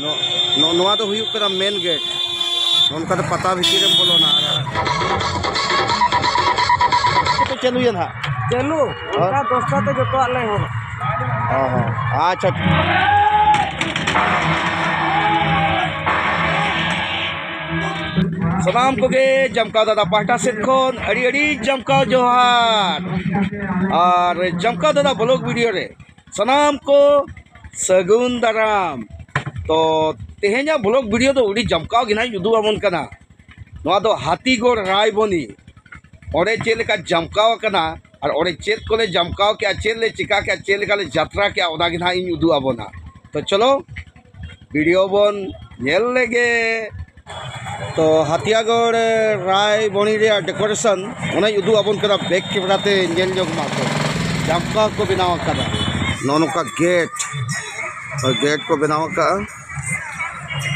तो हुई कदा मेन गेट उनका तो पता भी तीन बोलो ना तो चलू ये ना चलू उनका दोस्ता तो जो ले हो अच्छा सामाम को जमकाव दादा पाटा सेट खन जमकाव जोहार और जमकाव दादा ब्लॉग वीडियो रे सामाम को सगुन दाराम। तो तेहेना ब्लॉग वीडियो तो उड़ी जमकाव गिना युदू आबन कना नोआ दो हाथीगोड़ रायबनी ओडे चेलेका जमकाव कना और ओडे चेत कोले जमकाव के चेले चिका के चेलेका ले यात्रा के ओदा गिना इन युदू आबना। तो चलो वीडियो बन नेल लेगे। तो हाथियागढ़ रायबनी डेकोरेशन उन्हें उदू आबन कदा बैक कैमराते जमकाव को बनाव कदा नौका गेट और गेट को बनाव का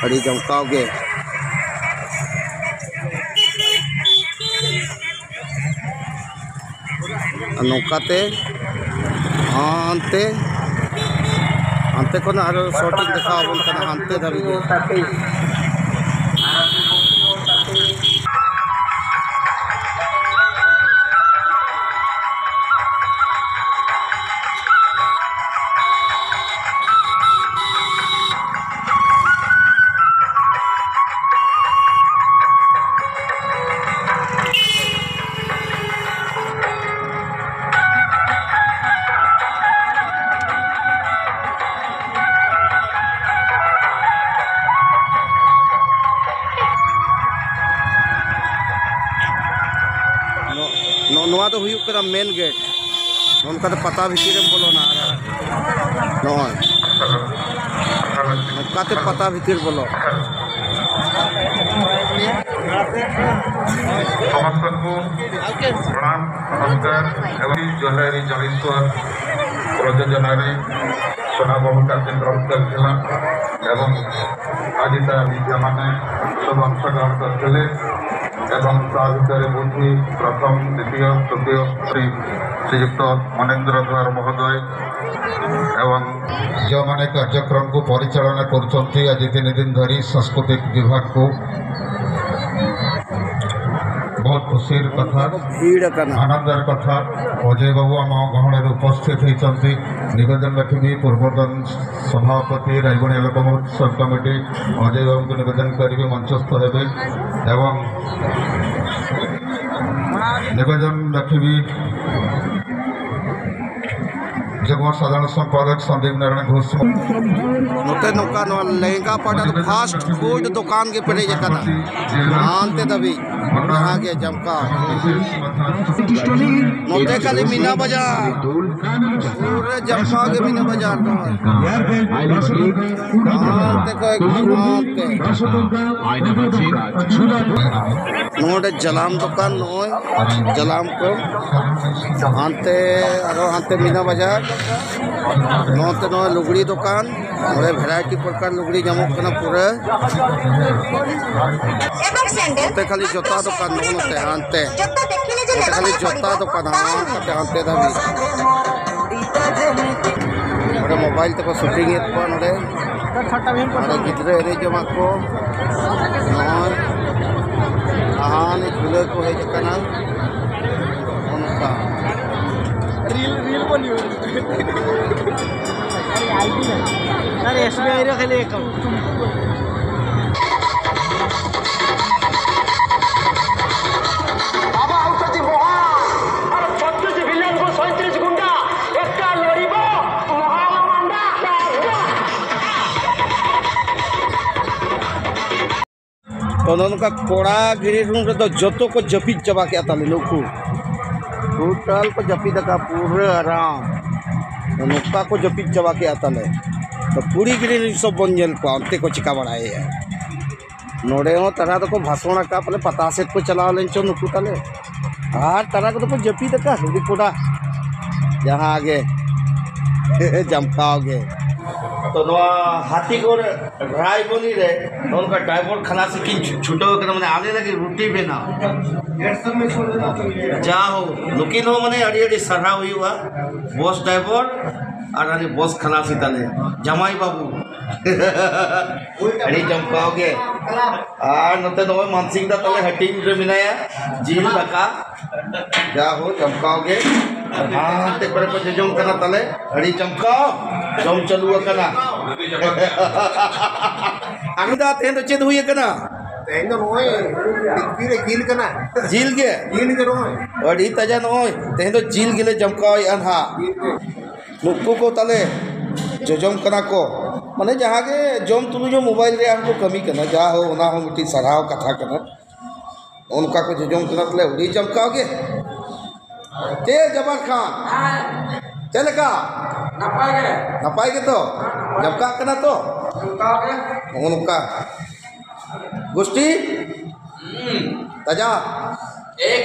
अड़ी जमकाव गे नौकाते आनते आनते को ना शॉटिंग देखा आबन कदा आनते धरी तो मेन गेट उनका तो पता भी तीन बोलो ना नौकाते पता भी तीन बोलो प्रणाम नमस्कार एवं जोहरी जलेश्वर प्रयोजना सोना बाबा संक्रम करते एवं आज विद्या मैंने सब अंशग्रहण करते एवं ताभितर बुद्धि प्रथम द्वितीय तृतीय श्री श्रीयुक्त मनेन्द्र द्वार महोदय एवं जो माने कार्यक्रम को परिचालना करछन्ती आज तीन दिन धरी सांस्कृतिक विभाग को बहुत खुशी कथा आनंदर कथा अजय बाबू आम गहण उपस्थित होती निवेदन रखी पूर्वतन सभापति रायबणी लोक महोत्सव कमिटी अजय बाबू को निवेदन करेंगे मंचस्थ होते एवं निवेदन रखी जगह साधारण संपादक संदीप नारायण घोष नौका लहंगा पाटा फास्ट फूड दुकान के पड़े आनते तभी के जमकाव खाली मीना बाजार पूरे जमकाव के मीना बाजार नोटे जलाम दुकान न जलाम को हानते हानते मीना बाजार नौते न लुगड़ी दुकान और भेराइटी प्रकार लुगड़ी जमक पूरे खाली जो दुकान होते आनते खाली जोता दुकान आनते धाबी मोबाइल तक शूटिंग गिद्रे हज जमा को नहान झूले को हजना SBI खाली उनका कोड़ा गिरी रूम तो जोतो को जपीद चबा के आता लोग टोटल को जपीद का पूरे आराम नौका को जपीद चबा के आता है तो पूरी गिरी सब बन जल को अंते को चिका बढ़ाए है नोड़े हो तारा तो को भाषण का पहले पता से को चला लें चो नुकू तले हार तारा को तो जपीद का हरी कोड़ा जहाँ आगे जमकाओगे। तो हाथीगढ़ रायबनी रे उनका ड्राइवर खलासी की छुटो मैंने आने लगी रोटी बेना जाओ लुकिन हो मैंने अड़ी अड़ी सरा हुई हुआ बस ड्राइवर और बस खलासी तले जमाई बाबू जमकाओगे नंतर मानसिकता तले हटी मिनाया जील दाका जा हो जमकाओगे हाँ ते पर जजम करना तले अड़ी जमकाओ जम चलू करना अंगदा तेन तो चेत हुई करना तेन तो नोय फिर गील करना गील के नोय अड़ी तजा नोय तेन तो जील गिले जमकाओ अनहा नुको को तले जजम करना को माने जहाँ के जम तुम जो मोबाइल रे हमको कमी करना जा हो ना हो मिट्टी सराव कथा करना उनका को जजम करना तले उड़ी जमकाओगे ते जबर खान चल का नपाएगे तो जमका करना तो उनका गोष्ठी तजा एक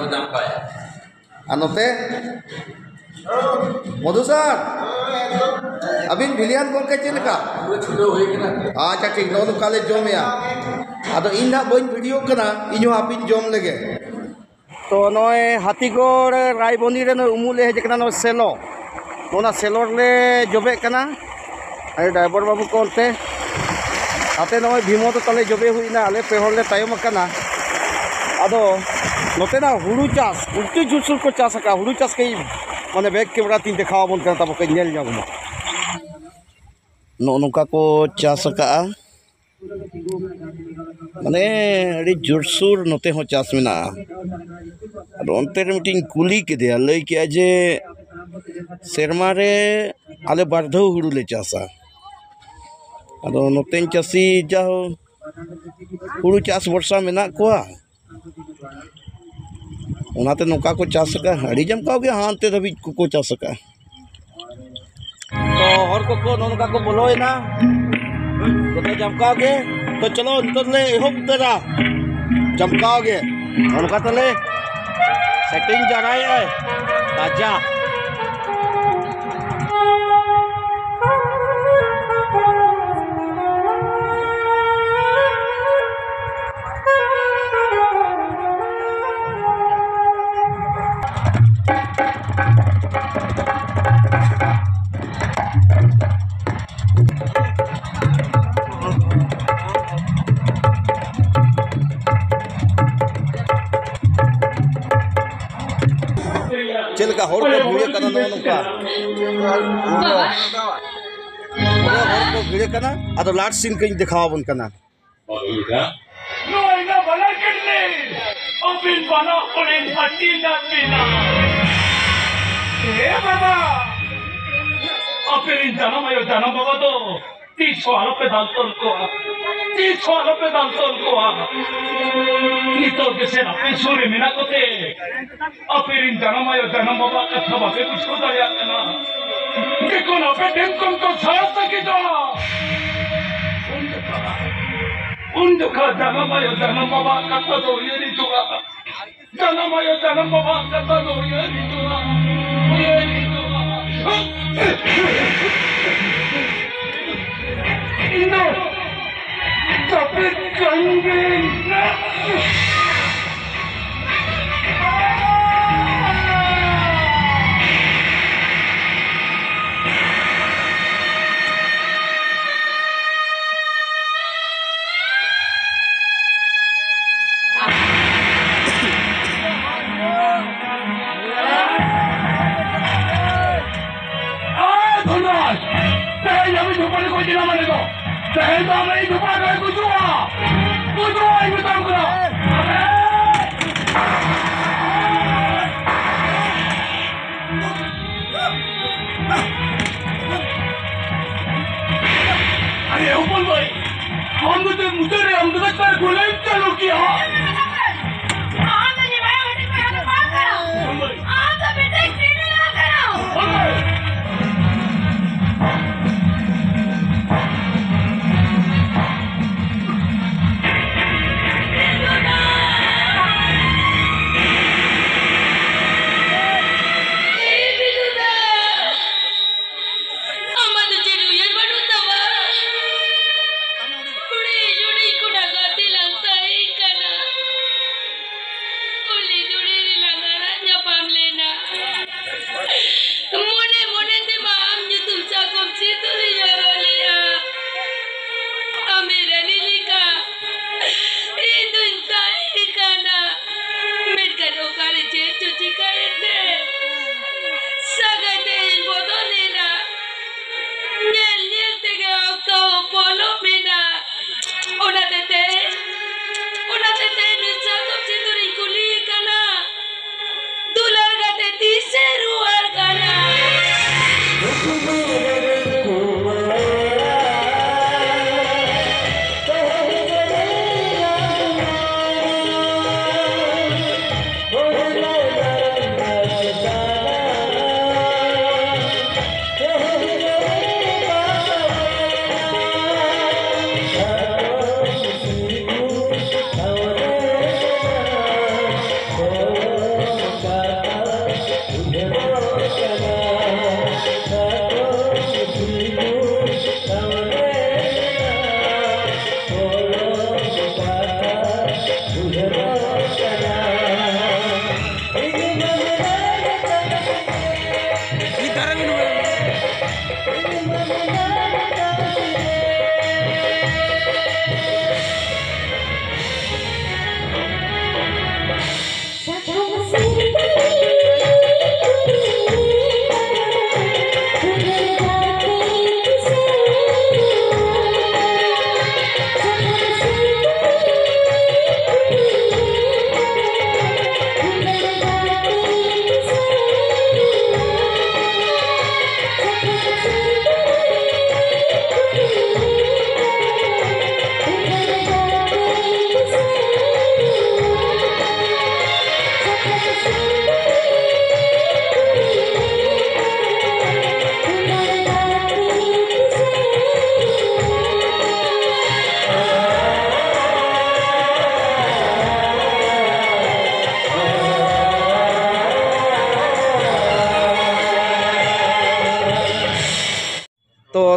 नंबर मधु सर अभी भिलियन गो के चलका अच्छा ठीक काले जमे अद इन ना बी भिडियो इन आपी जम लगे तो नय हाथीगढ़ रायबनी उमुले हजना सेलो ना सेलो ले जबे ड्राइवर बाबू को हाते नय भीमो तो तले जबे हुईना आले पेहले तायम अदो नोतेना हुड़ू चाष उल्टी जुसुल को चाष हुड़ू चाष के मैंने बैग कैमरा तीन देखा बोल करता बकई नेल जागमा नो नका को चास का माने अड़ी जोरसुर नोते हो चास में ना रोनते रे मीटिंग कुली के दे लई के जे शर्मा रे आले बारधो हुड़ू ले चासा अदो नोते चासी जाओ हुड़ू चास वर्षा में ना कोआ उनाते नौका को चास का अड़ी जमकाओगे हाँ अंत धाबी को चास का तो हर को नौका को बोलो ना तो जमकाओगे तो चलो अंतर ले हो तेरा जमकाओगे नौका तले सेटिंग जा रहा है ताजा चलका हर को भिड़े करना नका हर को भिड़े करना अद लाट सीन कहीं दिखावा बन करना ए बाबा अपने जाना मैं जाना बाबा तो 30 साल पे दांतोल को आ नी तो कैसे ना पे सूर्य में ना कोते अपने जाना मैं जाना बाबा कथा बाबे कुछ को दया करना देखो ना पे टेंशन को साथ सके तो उन दुखा जाना मैं जाना बाबा कथा तो ये नहीं चुका जाना मैं जाना बाबा कथा तो ये नहीं चुका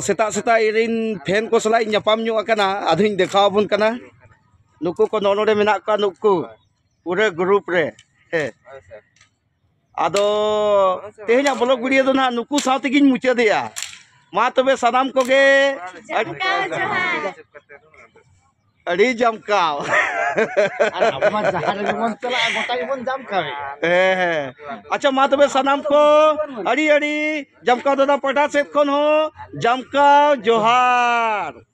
सेता सेता इन फैन को सलाह नपाम अदुं देखाबन नुकु को नोड़े मेना नुकु पूरे ग्रुप रे हे आदो तेहना ब्लॉग वीडियो दो ना नुकु साथी मुचादेया मा तबे सानाम कोगे अड़ी जमकाव अच्छा मा तबे सानाम को अड़ी अड़ी जमकाओ दादा पटा सेट खन हो जमकाओ जोहार।